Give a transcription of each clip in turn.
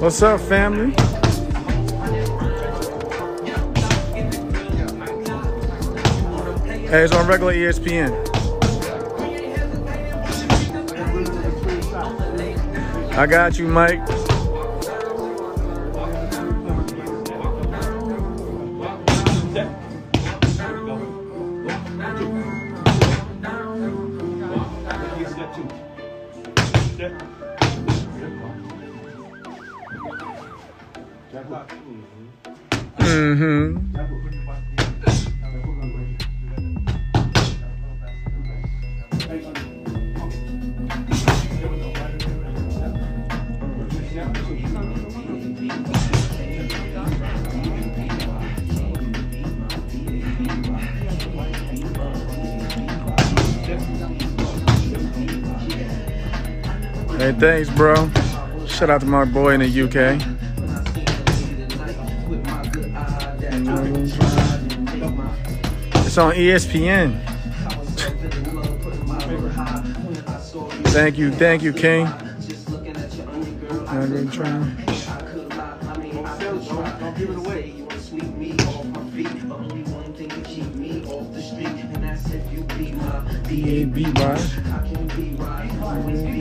What's up, family? Hey, it's on regular ESPN. I got you, Mike. Hey, thanks, bro. Shout out to my boy in the UK. It's on ESPN. Thank you, King.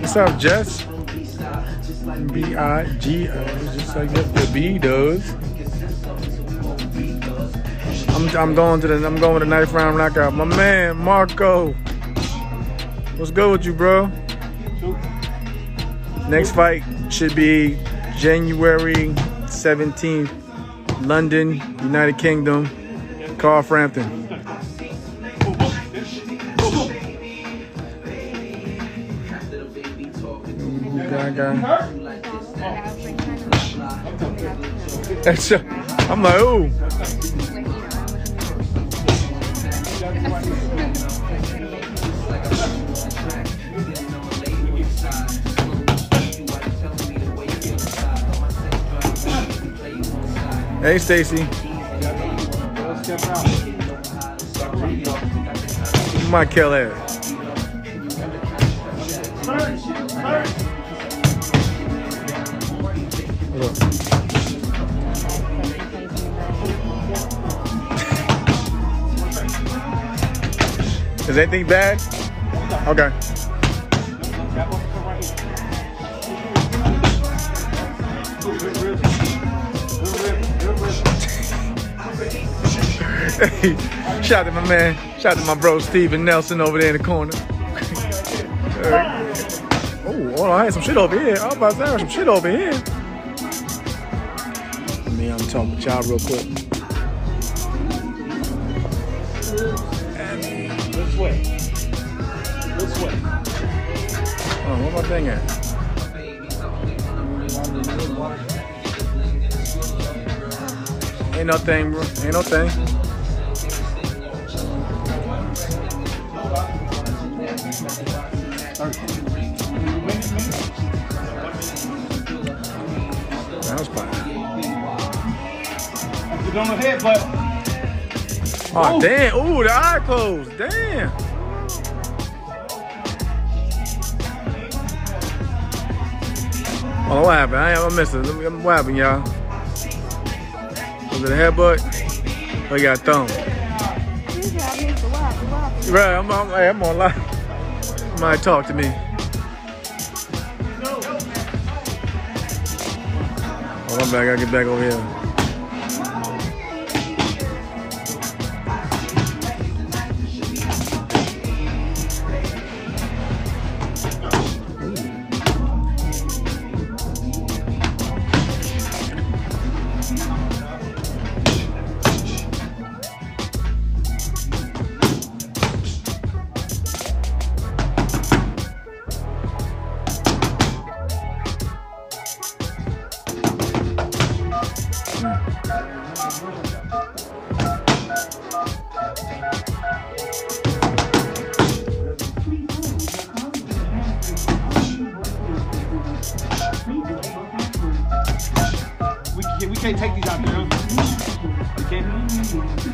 What's up, Jess? B-I-G-O, just like what the B does. I'm going to the knife round knockout. My man, Marco. What's good with you, bro? Next fight should be January 17th, London, United Kingdom, Carl Frampton. I'm like, ooh. Hey, Stacy. You might kill her. Is anything bad? Okay. Hey, shout out to my man. Shout out to my bro Steven Nelson over there in the corner. Oh, hold on, I had some shit over here. I was about to have some shit over here. Man, I'm talking with y'all real quick. This way. Oh, where my thing at? Ain't no thing, bro. Ain't no thing. That was fine. You don't hit, but. Oh, damn. Ooh, the eye closed. Damn. Oh, what happened? I missed it. What happened, y'all? Was it a headbutt? Or you got thrown? Right, I'm on live. Somebody talk to me. Oh, I'm back. I gotta get back over here. We can't take these out now. You can't.